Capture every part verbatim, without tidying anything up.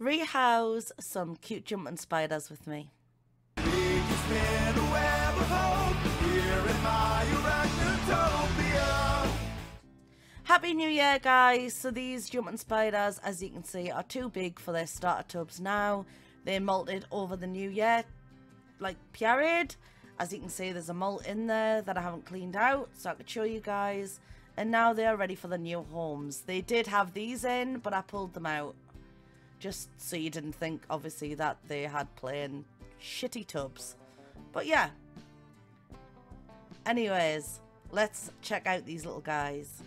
rehouse some cute jumping spiders with me. We can spin a web of hope here in my arachnotopia. Happy New Year, guys. So these jumping spiders, as you can see, are too big for their starter tubs now. They molted over the New Year, like, period. As you can see, there's a molt in there that I haven't cleaned out, so I could show you guys. And now they are ready for the new homes. They did have these in, but I pulled them out. Just so you didn't think, obviously, that they had plain shitty tubs. But yeah. Anyways, let's check out these little guys.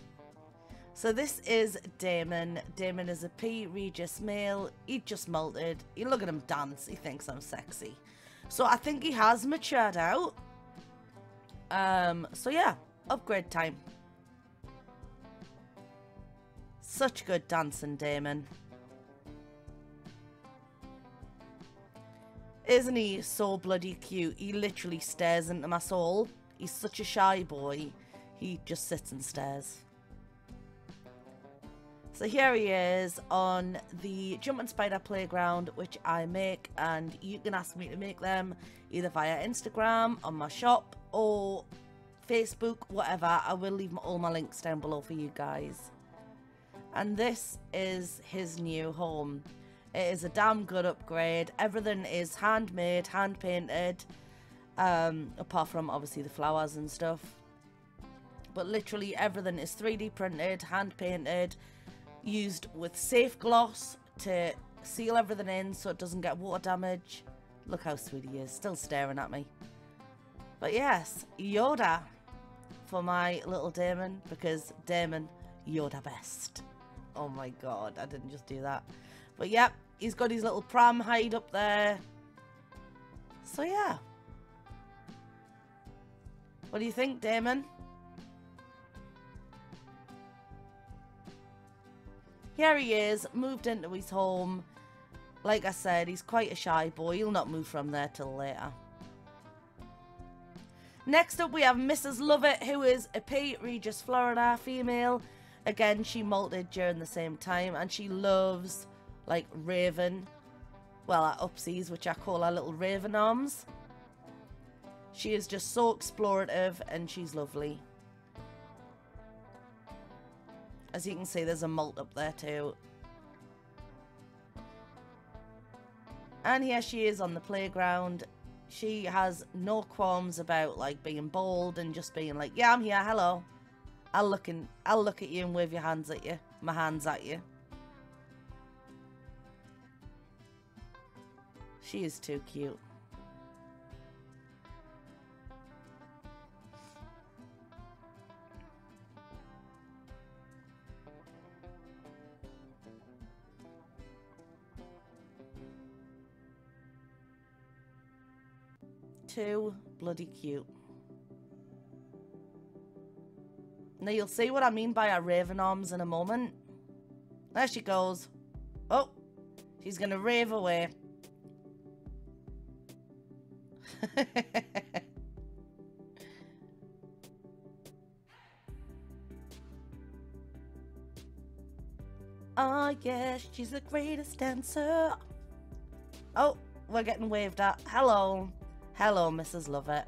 So this is Damon. Damon is a P. Regis male. He just molted. You look at him dance. He thinks I'm sexy. So I think he has matured out. Um. So yeah, upgrade time. Such good dancing, Damon. Isn't he so bloody cute? He literally stares into my soul. He's such a shy boy. He just sits and stares. So here he is on the Jumping Spider Playground, which I make, and you can ask me to make them either via Instagram, on my shop, or Facebook, whatever. I will leave all my links down below for you guys. And this is his new home. It is a damn good upgrade. Everything is handmade, hand painted, um, apart from obviously the flowers and stuff. But literally everything is three D printed, hand painted, used with safe gloss to seal everything in so it doesn't get water damage. Look how sweet he is, still staring at me. But yes, Yoda for my little Damon, because Damon, Yoda best. Oh my god, I didn't just do that. But yep, he's got his little pram hide up there. So yeah. What do you think, Damon? Here he is, moved into his home. Like I said, he's quite a shy boy. He'll not move from there till later. Next up, we have Missus Lovett, who is a P. Regis, Florida female. Again, she molted during the same time, and she loves, like, raven, well, our upsies, which I call our little raven arms. She is just so explorative, and she's lovely. As you can see, there's a molt up there too. And here she is on the playground. She has no qualms about, like, being bold and just being like, yeah, I'm here, hello. I'll look, in, I'll look at you and wave your hands at you. My hands at you. She is too cute. Too bloody cute. Now you'll see what I mean by our raven arms in a moment. There she goes. Oh, she's gonna rave away. Oh yeah, she's the greatest dancer. Oh, we're getting waved at. Hello. Hello, Missus Lovett.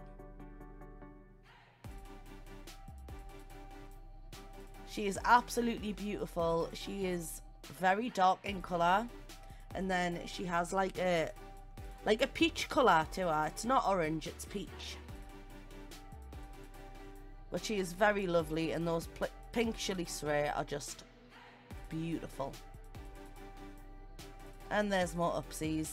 She is absolutely beautiful. She is very dark in colour. And then she has like a like a peach colour to her. It's not orange, it's peach. But she is very lovely, and those pink chelicerae are just beautiful. And there's more upsies.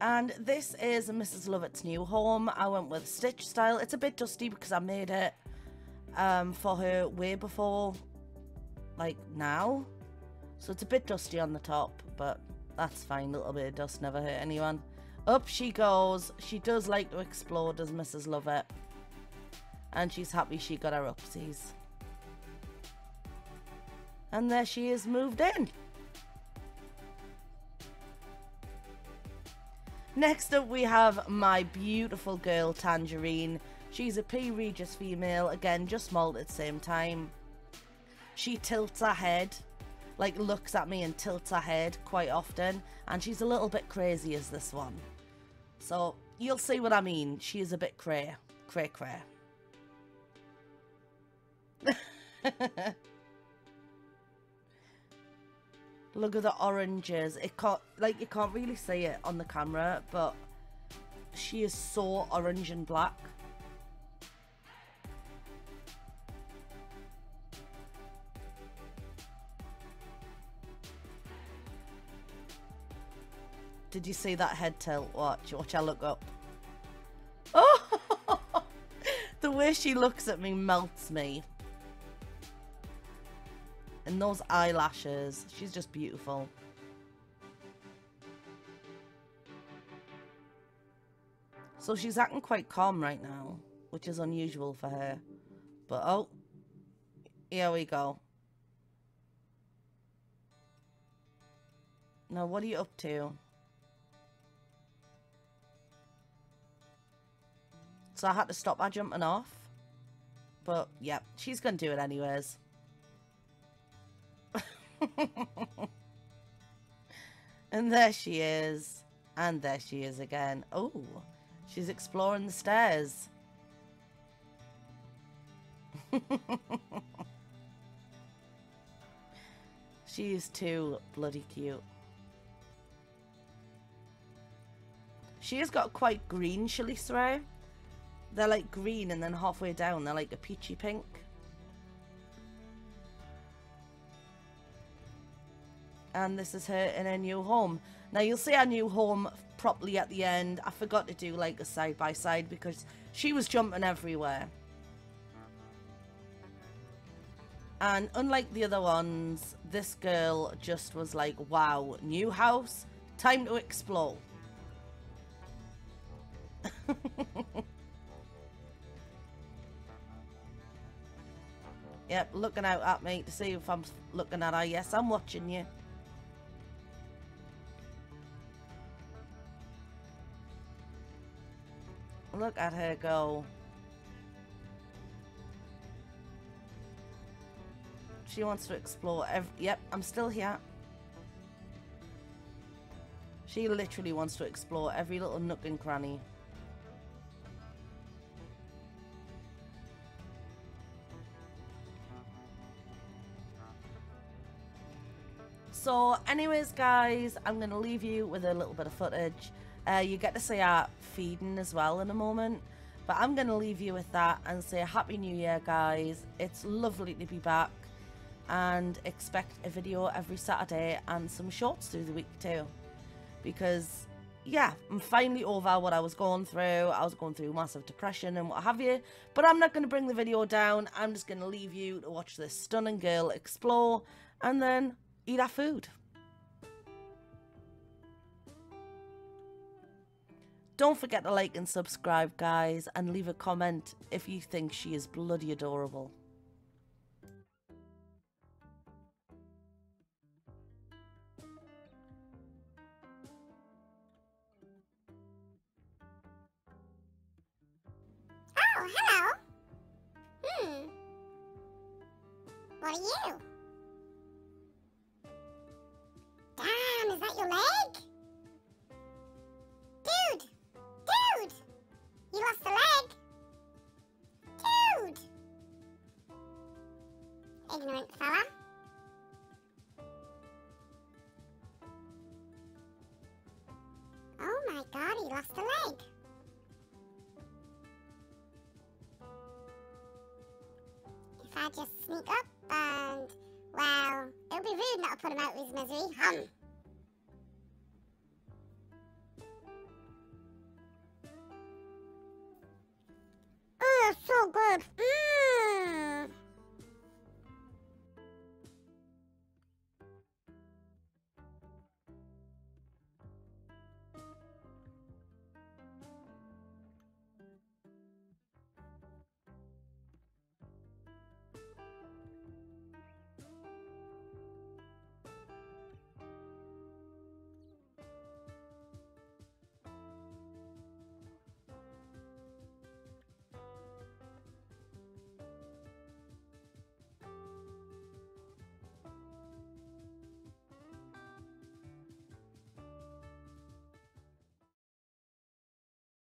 And this is Missus Lovett's new home. I went with stitch style. It's a bit dusty because I made it um, for her way before, like, now. So it's a bit dusty on the top, but that's fine. A little bit of dust never hurt anyone. Up she goes. She does like to explore, does Missus Lovett. And she's happy she got her upsies. And there she is, moved in. Next up we have my beautiful girl Tangerine. She's a P. Regis female, again just mauled at the same time. She tilts her head, like looks at me and tilts her head quite often, and she's a little bit crazy as this one. So you'll see what I mean, she is a bit cray, cray cray. Look at the oranges. It can't, like you can't really see it on the camera, but she is so orange and black. Did you see that head tilt? Watch, watch I look up. Oh, the way she looks at me melts me. And those eyelashes, she's just beautiful. So she's acting quite calm right now, which is unusual for her. But oh, here we go. Now what are you up to? So I had to stop her jumping off. But yeah, she's gonna do it anyways. And there she is, and there she is again. Oh, she's exploring the stairs. She's too bloody cute. She has got quite green chalice ray. They're like green, and then halfway down they're like a peachy pink. And this is her in her new home. Now you'll see our new home properly at the end. I forgot to do like a side by side because she was jumping everywhere. And unlike the other ones, this girl just was like, wow, new house, time to explore. Yep, looking out at me to see if I'm looking at her. Yes, I'm watching you. Look at her go. She wants to explore every... Yep, I'm still here. She literally wants to explore every little nook and cranny. So anyways guys, I'm going to leave you with a little bit of footage. Uh, you get to see our feeding as well in a moment, but I'm going to leave you with that and say Happy New Year guys. It's lovely to be back, and expect a video every Saturday and some shorts through the week too, because yeah, I'm finally over what I was going through. I was going through massive depression and what have you, but I'm not going to bring the video down. I'm just going to leave you to watch this stunning girl explore and then eat our food. Don't forget to like and subscribe, guys, and leave a comment if you think she is bloody adorable. Oh, hello. Hmm. What are you? Damn, is that your leg? You lost the leg! Dude! Ignorant fella. Oh my god, he lost the leg! If I just sneak up and... well, it would be rude not to put him out of his misery. Hum! So good. Mm.